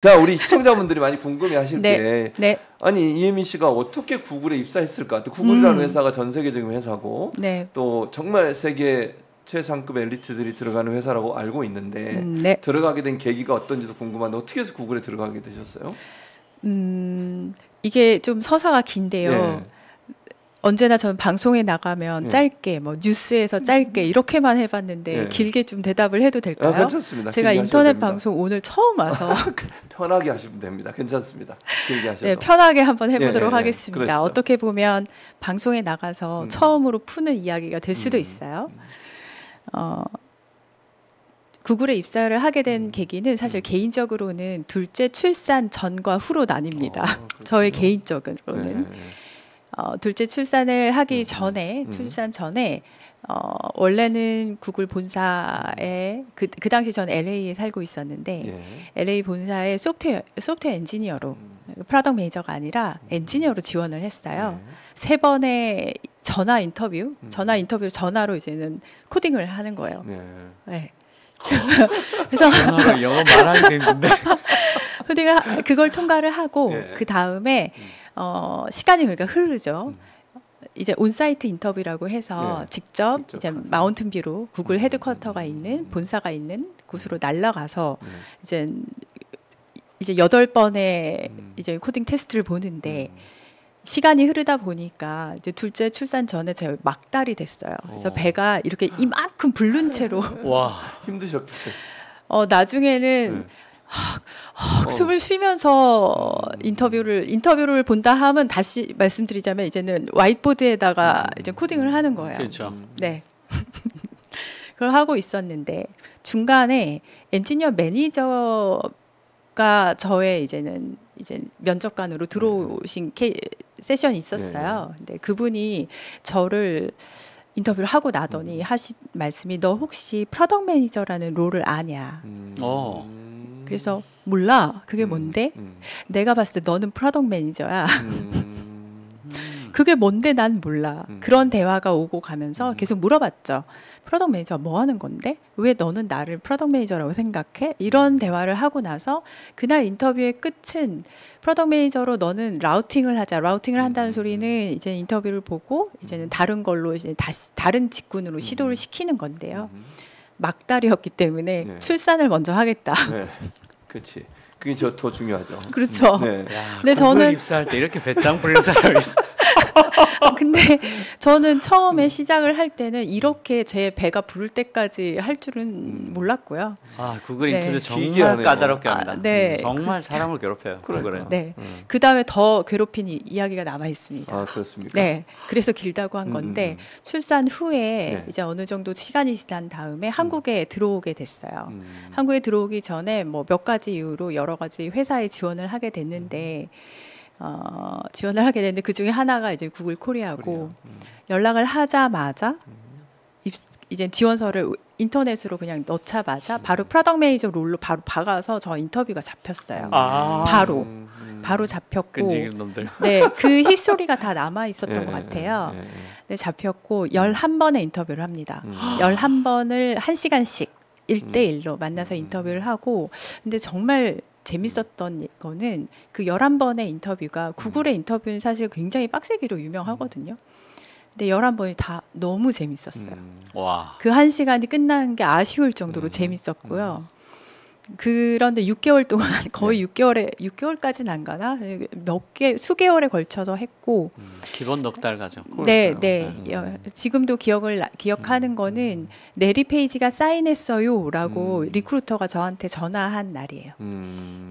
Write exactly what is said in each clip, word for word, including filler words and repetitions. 자, 우리 시청자분들이 많이 궁금해하실 네, 게 네. 아니 이해민 씨가 어떻게 구글에 입사했을까? 또 구글이라는 음. 회사가 전 세계적인 회사고 네. 또 정말 세계 최상급 엘리트들이 들어가는 회사라고 알고 있는데 음, 네. 들어가게 된 계기가 어떤지도 궁금한데 어떻게 해서 구글에 들어가게 되셨어요? 음, 이게 좀 서사가 긴데요. 네. 언제나 저는 방송에 나가면 네. 짧게 뭐 뉴스에서 짧게 이렇게만 해봤는데 네. 길게 좀 대답을 해도 될까요? 아, 괜찮습니다. 제가 인터넷 방송 오늘 처음 와서 편하게 하시면 됩니다. 괜찮습니다. 길게 하셔도. 네, 편하게 한번 해보도록 네, 하겠습니다. 그랬어요. 어떻게 보면 방송에 나가서 음. 처음으로 푸는 이야기가 될 수도 음. 있어요. 어, 구글에 입사를 하게 된 음. 계기는 사실 음. 개인적으로는 둘째 출산 전과 후로 나뉩니다. 어, 저의 개인적으로는. 네. 어, 둘째 출산을 하기 전에 음. 출산 전에 어, 원래는 구글 본사에 그, 그 당시 전 엘에이에 살고 있었는데 예. 엘에이 본사의 소프트웨어, 소프트웨어 엔지니어로 음. 프로덕트 매니저가 아니라 엔지니어로 지원을 했어요. 예. 세 번의 전화 인터뷰, 음. 전화 인터뷰 전화로 이제는 코딩을 하는 거예요. 예. 네. 그래서 영어 말하는 건데 코딩을 그걸 통과를 하고 예. 그 다음에 음. 어, 시간이 그러니까 흐르죠. 음. 이제 온사이트 인터뷰라고 해서 예, 직접, 직접 이제 마운틴뷰로 구글 헤드쿼터가 있는 본사가 있는 곳으로 날아가서 음. 이제 이제 여덟 번의 음. 이제 코딩 테스트를 보는데 음. 시간이 흐르다 보니까 이제 둘째 출산 전에 제가 막달이 됐어요. 그래서 오. 배가 이렇게 이만큼 부른 채로 와 힘드셨겠어요. 어, 나중에는 네. 헉, 헉, 어. 숨을 쉬면서 인터뷰를 인터뷰를 본다 하면 다시 말씀드리자면 이제는 화이트보드에다가 음. 이제 코딩을 하는 거예요. 그렇죠. 네. 그걸 하고 있었는데 중간에 엔지니어 매니저가 저의 이제는 이제 면접관으로 들어오신 케이, 세션이 있었어요. 네. 근데 그분이 저를 인터뷰를 하고 나더니 음. 하신 말씀이 너 혹시 프로덕트 매니저라는 롤을 아냐? 음. 어. 그래서 몰라 그게 음, 뭔데 음. 내가 봤을 때 너는 프로덕트 매니저야. 음, 음. 그게 뭔데 난 몰라. 음. 그런 대화가 오고 가면서 계속 물어봤죠. 프로덕트 매니저 뭐 하는 건데 왜 너는 나를 프로덕트 매니저라고 생각해? 이런 대화를 하고 나서 그날 인터뷰의 끝은 프로덕트 매니저로 너는 라우팅을 하자. 라우팅을 한다는 음. 소리는 이제 인터뷰를 보고 이제는 다른 걸로 이제 다시 다른 직군으로 시도를 음. 시키는 건데요. 음. 막달이었기 때문에 네. 출산을 먼저 하겠다. 네. 그렇지. 그게 저 더 중요하죠. 그렇죠. 네. 근데 저는 입사할 때 이렇게 배짱 부릴 사람이 있어. 근데 저는 처음에 음. 시작을 할 때는 이렇게 제 배가 부를 때까지 할 줄은 몰랐고요. 아 구글 인터뷰 네. 정말 까다롭게 합니다. 아, 네. 음, 정말 그, 사람을 괴롭혀요. 그러니까. 네. 음. 그 다음에 더 괴롭힌 이, 이야기가 남아 있습니다. 아 그렇습니까? 네. 그래서 길다고 한 건데 음. 출산 후에 네. 이제 어느 정도 시간이 지난 다음에 음. 한국에 들어오게 됐어요. 음. 한국에 들어오기 전에 뭐 몇 가지 이유로 여러 가지 회사에 지원을 하게 됐는데 어, 지원을 하게 됐는데 그 중에 하나가 이제 구글 코리아고 음. 연락을 하자마자 음. 입, 이제 지원서를 인터넷으로 그냥 넣자마자 음. 바로 프로덕트 매니저 롤로 바로 박아서 저 인터뷰가 잡혔어요. 아. 바로 음. 바로 잡혔고 끈질긴 놈들. 네, 그 히스토리가 다 남아 있었던 예, 것 같아요. 예, 예. 네, 잡혔고 열한 번의 인터뷰를 합니다. 음. 열한 번을 한 시간씩 일 대 일로 음. 만나서 인터뷰를 하고 근데 정말 재밌었던 거는 그 열한 번의 인터뷰가 구글의 인터뷰는 사실 굉장히 빡세기로 유명하거든요. 근데 열한 번이 다 너무 재밌었어요. 음. 와. 그 한 시간이 끝난 게 아쉬울 정도로 음. 재밌었고요. 음. 그런데 육 개월 동안 거의 네. 육 개월에 육 개월까지는 안 가나? 몇 개 수개월에 걸쳐서 했고 음. 기본 넉 달 가죠. 네, 네. 음. 지금도 기억을 기억하는 음. 거는 내리 페이지가 사인했어요라고 음. 리크루터가 저한테 전화한 날이에요. 음.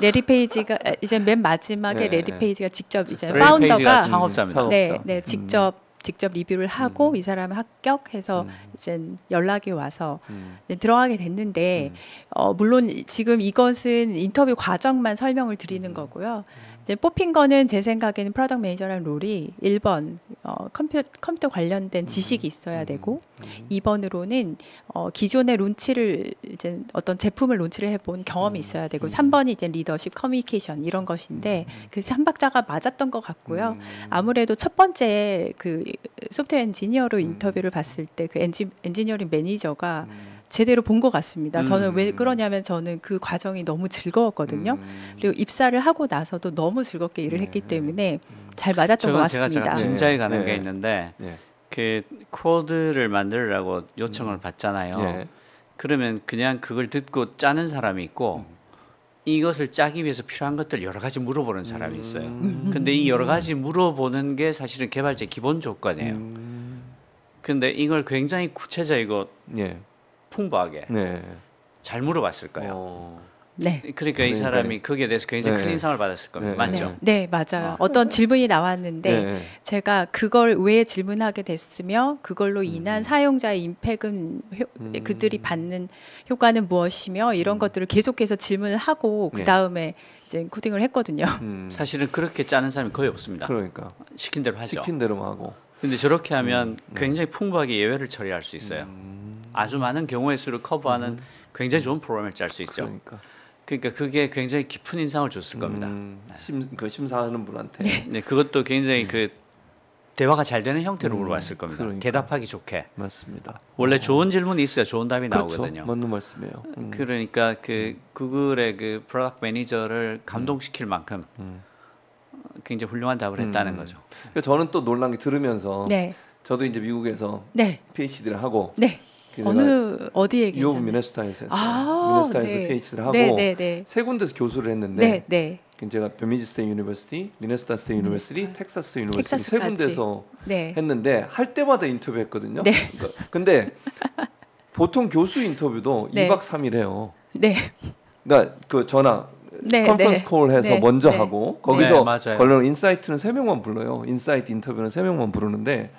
레리 페이지가 이제 맨 마지막에 네, 레리 페이지가 직접 이제 파운더가 창업자입니다. 네, 네 직접 음. 직접 리뷰를 하고 음. 이 사람을 합격해서 음. 이제 연락이 와서 음. 이제 들어가게 됐는데 음. 어, 물론 지금 이것은 인터뷰 과정만 설명을 드리는 음. 거고요. 이제 뽑힌 거는 제 생각에는 프로덕트 매니저라는 롤이 일 번 어, 컴퓨터, 컴퓨터 관련된 지식이 있어야 되고 음. 이 번으로는 어, 기존의 론치를 이제 어떤 제품을 론치를 해본 경험이 있어야 되고 음. 삼 번이 이제 리더십, 커뮤니케이션 이런 것인데 음. 그래서 한 박자가 맞았던 것 같고요. 음. 아무래도 첫 번째 그 소프트웨어 엔지니어로 인터뷰를 봤을 때 그 엔지, 엔지니어링 매니저가 음. 제대로 본 것 같습니다. 음. 저는 왜 그러냐면 저는 그 과정이 너무 즐거웠거든요. 음. 그리고 입사를 하고 나서도 너무 즐겁게 일을 네. 했기 때문에 잘 맞았던 것 같습니다. 제가 진지하게 가는 네. 게 있는데 네. 그 코드를 만들라고 요청을 음. 받잖아요. 네. 그러면 그냥 그걸 듣고 짜는 사람이 있고 음. 이것을 짜기 위해서 필요한 것들 여러 가지 물어보는 사람이 있어요. 음. 근데 이 여러 가지 물어보는 게 사실은 개발자의 기본 조건이에요. 음. 근데 이걸 굉장히 구체적이고 예. 풍부하게 네. 잘 물어봤을 거예요. 오. 네. 그러니까 네. 이 사람이 거기에 대해서 굉장히 네. 큰 인상을 받았을 겁니다. 네. 맞죠? 네, 네 맞아요. 아. 어떤 질문이 나왔는데 네. 제가 그걸 왜 질문하게 됐으며 그걸로 인한 음. 사용자의 임팩은 효, 음. 그들이 받는 효과는 무엇이며 이런 음. 것들을 계속해서 질문을 하고 그 다음에 네. 이제 코딩을 했거든요. 음. 사실은 그렇게 짜는 사람이 거의 없습니다. 그러니까 시킨 대로 하죠. 시킨 대로만 하고. 근데 저렇게 하면 음. 굉장히 풍부하게 예외를 처리할 수 있어요. 음. 아주 많은 경우의 수를 커버하는 음. 굉장히 좋은 프로그램을 짤 수 있죠. 그러니까. 그러니까 그게 굉장히 깊은 인상을 줬을 겁니다. 음, 심, 그 심사하는 분한테. 네. 네, 그것도 굉장히 그 대화가 잘 되는 형태로 음, 물어봤을 겁니다. 그러니까. 대답하기 좋게. 맞습니다. 원래 어. 좋은 질문이 있어야 좋은 답이 그렇죠. 나오거든요. 맞는 말씀이에요. 음. 그러니까 그 구글의 그 프로덕트 매니저를 감동시킬 만큼 음. 굉장히 훌륭한 답을 음. 했다는 거죠. 그러니까 저는 또 놀란 게 들으면서 네. 저도 이제 미국에서 네. 피에이치디를 하고 네. 어느 어디에 계셨나요? 유럽 미네소타에서 아, 미네소타에서 네. 피에이치디를 하고 네, 네, 네. 세 군데서 교수를 했는데 네, 네. 제가 베미지 스테이트 유니버시티, 미네소타 스테이트 유니버시티, 텍사스 유니버시티 세 군데서 네. 했는데 할 때마다 인터뷰했거든요. 네. 그러니까, 근데 보통 교수 인터뷰도 네. 이박 삼일 해요. 네. 그러니까 그 전화 네, 컨퍼런스 네. 콜해서 네, 먼저 네. 하고 거기서 네, 걸러는 인사이트는 세 명만 불러요. 인사이트 인터뷰는 세 명만 부르는데.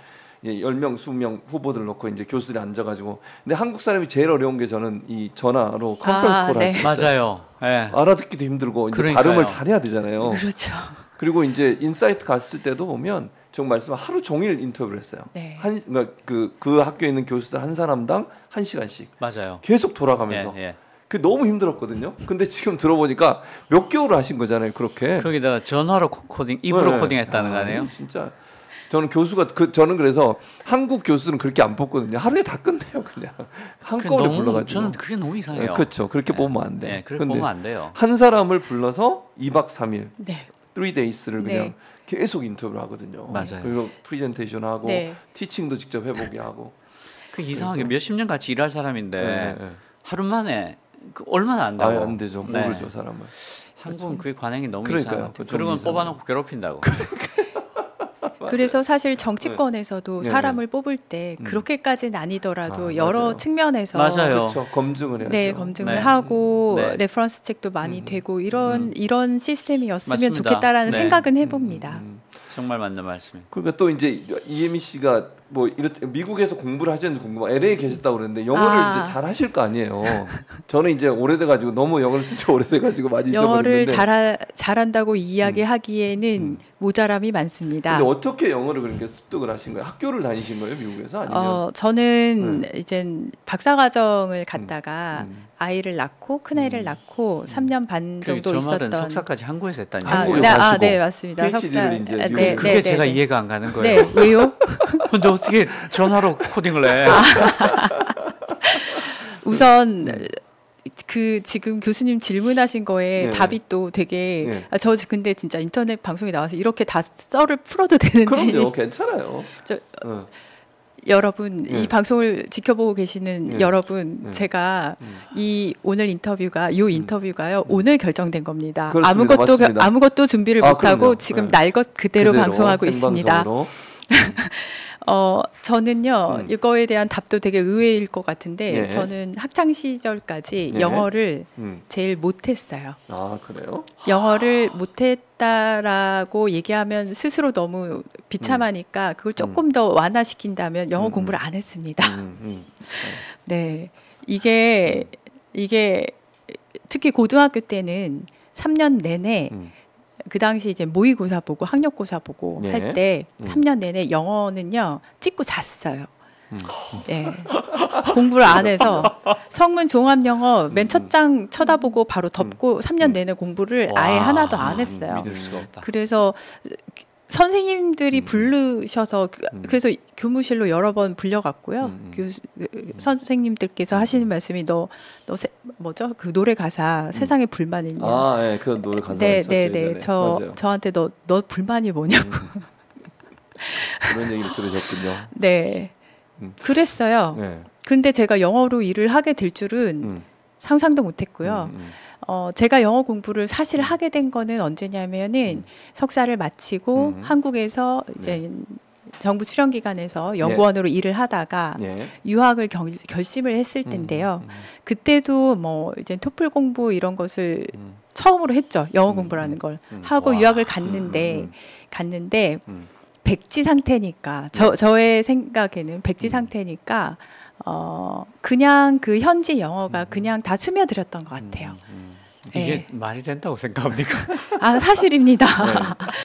예, 열 명, 이십 명 후보들 놓고 이제 교수들이 앉아가지고 근데 한국 사람이 제일 어려운 게 저는 이 전화로 컨퍼런스 아, 콜 할 때 네. 맞아요. 네. 알아듣기도 힘들고 이제 발음을 잘해야 되잖아요. 그렇죠. 그리고 이제 인사이트 갔을 때도 보면 지금 말씀 하루 종일 인터뷰를 했어요. 네. 한 그러니까 그, 그 학교에 있는 교수들 한 사람당 한 시간씩 맞아요. 계속 돌아가면서 예, 예. 그 너무 힘들었거든요. 근데 지금 들어보니까 몇 개월을 하신 거잖아요. 그렇게 거기다가 전화로 코딩, 입으로 네. 코딩했다는 거 아니에요? 진짜. 저는 교수가 그 저는 그래서 한국 교수는 그렇게 안 뽑거든요. 하루에 다 끝내요 그냥 한꺼번에 너무, 불러가지고. 저는 그게 너무 이상해요. 네, 그렇죠. 그렇게 네. 뽑으면 안 돼. 네, 그렇게 뽑으면 안 돼요. 한 사람을 불러서 이박 삼일, 네. 쓰리 데이스를 그냥 네. 계속 인터뷰를 하거든요. 맞아요. 그리고 프리젠테이션 하고 네. 티칭도 직접 해보게 하고. 그 이상하게 몇십 년 같이 일할 사람인데 네, 네. 하루 만에 그 얼마나 안다고. 아, 안 되죠. 모르죠 네. 사람은. 한국은 그게 관행이 너무 이상해요. 그리고 뽑아놓고 괴롭힌다고. 그래서 사실 정치권에서도 네. 사람을 뽑을 때 그렇게까지는 아니더라도 아, 여러 맞아요. 측면에서 맞아요. 그렇죠. 검증을 해야죠. 네, 검증을 네. 하고 네. 레퍼런스 책도 많이 음. 되고 이런 음. 이런 시스템이었으면 맞습니다. 좋겠다라는 네. 생각은 해봅니다. 음. 음. 정말 맞는 말씀이에요. 그러니까 또 이제 이해민 씨가 뭐 이렇게 미국에서 공부를 하셨는지 궁금하. 엘에이에 계셨다고 그러는데 영어를 아. 이제 잘 하실 거 아니에요. 저는 이제 오래돼 가지고 너무 영어를 쓴 지 오래돼 가지고 많이 잊어버렸는데 영어를 잘 잘한다고 이야기하기에는 음. 모자람이 많습니다. 근데 어떻게 영어를 그렇게 습득을 하신 거예요? 학교를 다니신 거예요, 미국에서 아니면? 어, 저는 음. 이제 박사 과정을 갔다가 음. 아이를 낳고 큰 애를 음. 낳고 삼 년 반 정도 있었던. 그 석사까지 한국에서 했다니. 아, 한국에 아, 아, 네, 맞습니다. 석사. 이제 아, 네, 그게 네, 제가 네. 이해가 안 가는 거예요. 네, 왜요? 근데 어떻게 전화로 코딩을 해? 우선 그 지금 교수님 질문하신 거에 네. 답이 또 되게 네. 아, 저 근데 진짜 인터넷 방송에 나와서 이렇게 다 썰을 풀어도 되는지. 그럼요, 괜찮아요. 저, 어. 여러분 네. 이 방송을 지켜보고 계시는 네. 여러분 네. 제가 네. 이 오늘 인터뷰가 요 인터뷰가요 음. 오늘 결정된 겁니다. 그렇습니다. 아무것도 맞습니다. 아무것도 준비를 아, 못하고 지금 네. 날 것 그대로, 그대로 방송하고 생방송으로. 있습니다. 어 저는요 음. 이거에 대한 답도 되게 의외일 것 같은데 네. 저는 학창 시절까지 네. 영어를 음. 제일 못했어요. 아 그래요? 영어를 하... 못했다라고 얘기하면 스스로 너무 비참하니까 음. 그걸 조금 음. 더 완화시킨다면 영어 음. 공부를 안 했습니다. 음. 음. 네 이게 이게 특히 고등학교 때는 삼 년 내내. 음. 그 당시 이제 모의고사 보고 학력고사 보고 네. 할 때 음. 삼 년 내내 영어는요 찍고 잤어요. 음. 네. 공부를 안 해서 성문 종합 영어 맨 첫 장 쳐다보고 바로 덮고 음. 삼 년 내내 공부를 와. 아예 하나도 안 했어요. 믿을 수가 없다. 그래서 선생님들이 음. 부르셔서 음. 그래서 교무실로 여러 번 불려갔고요. 음. 교수, 선생님들께서 하시는 말씀이 너, 너 세, 뭐죠? 그 노래 가사 음. 세상에 불만이 있냐. 아, 예, 그 노래 가사. 네, 네, 네. 저 맞아요. 저한테 너, 너 불만이 뭐냐고. 음. 그런 얘기를 들으셨군요. 네, 음. 그랬어요. 네. 근데 제가 영어로 일을 하게 될 줄은 음. 상상도 못했고요. 음, 음. 어, 제가 영어 공부를 사실 하게 된 거는 언제냐면은 음. 석사를 마치고 음. 한국에서 이제 네. 정부 출연기관에서 연구원으로 네. 일을 하다가 네. 유학을 경, 결심을 했을 텐데요. 음, 음. 그때도 뭐 이제 토플 공부 이런 것을 음. 처음으로 했죠. 영어 음, 공부라는 걸 음. 하고 와. 유학을 갔는데 음, 음. 갔는데 음. 백지 상태니까 저, 저의 생각에는 백지 상태니까 어, 그냥 그 현지 영어가 그냥 다 스며들었던 것 같아요. 음, 음. 이게 네. 말이 된다고 생각합니까? 아, 사실입니다. 네.